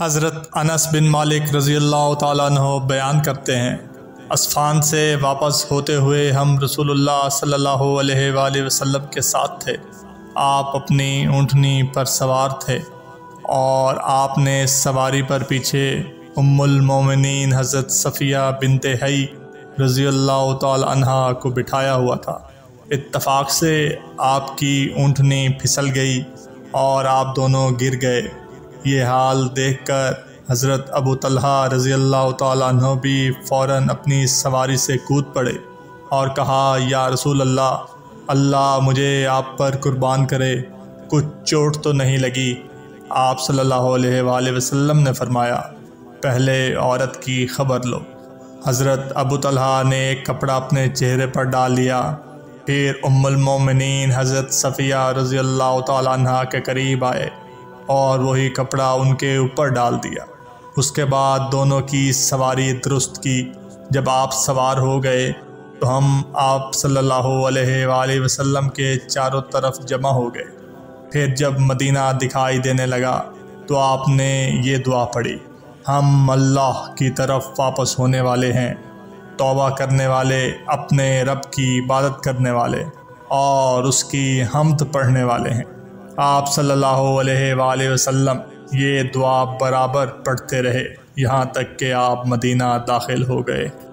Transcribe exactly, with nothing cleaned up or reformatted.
हज़रत अनस बिन मालिक रज़ियल्लाहु ताला अन्हो बयान करते हैं, अस्फान से वापस होते हुए हम रसूलुल्लाह सल्लल्लाहु अलैहि वसल्लम के साथ थे। आप अपनी ऊँटनी पर सवार थे और आपने सवारी पर पीछे उम्मुल मोमिनीन हज़रत सफिया बिन्ते हई रज़ियल्लाहु ताला अन्हा को बिठाया हुआ था। इत्तफ़ाक़ से आपकी ऊँटनी फिसल गई और आप दोनों गिर गए। ये हाल देखकर हज़रत अबू तल्हा रज़ियल्लाहु ताला अन्हु भी फ़ौरन अपनी सवारी से कूद पड़े और कहा, या रसूल अल्लाह, अल्लाह मुझे आप पर कुर्बान करे, कुछ चोट तो नहीं लगी? आप सल्लल्लाहु अलैहि वसल्लम ने फरमाया, पहले औरत की खबर लो। हज़रत अबू तल्हा ने एक कपड़ा अपने चेहरे पर डाल लिया, फिर उम्मुल मोमिनीन हज़रत सफिया रज़ियल्लाहु ताला अन्हा के करीब आए और वही कपड़ा उनके ऊपर डाल दिया। उसके बाद दोनों की सवारी दुरुस्त की। जब आप सवार हो गए तो हम आप सल्लल्लाहु अलैहि वसल्लम के चारों तरफ जमा हो गए। फिर जब मदीना दिखाई देने लगा तो आपने ये दुआ पढ़ी, हम अल्लाह की तरफ वापस होने वाले हैं, तौबा करने वाले, अपने रब की इबादत करने वाले और उसकी हम्द पढ़ने वाले हैं। आप सल्लल्लाहु अलैहि वसल्लम ये दुआ बराबर पढ़ते रहे यहाँ तक कि आप मदीना दाखिल हो गए।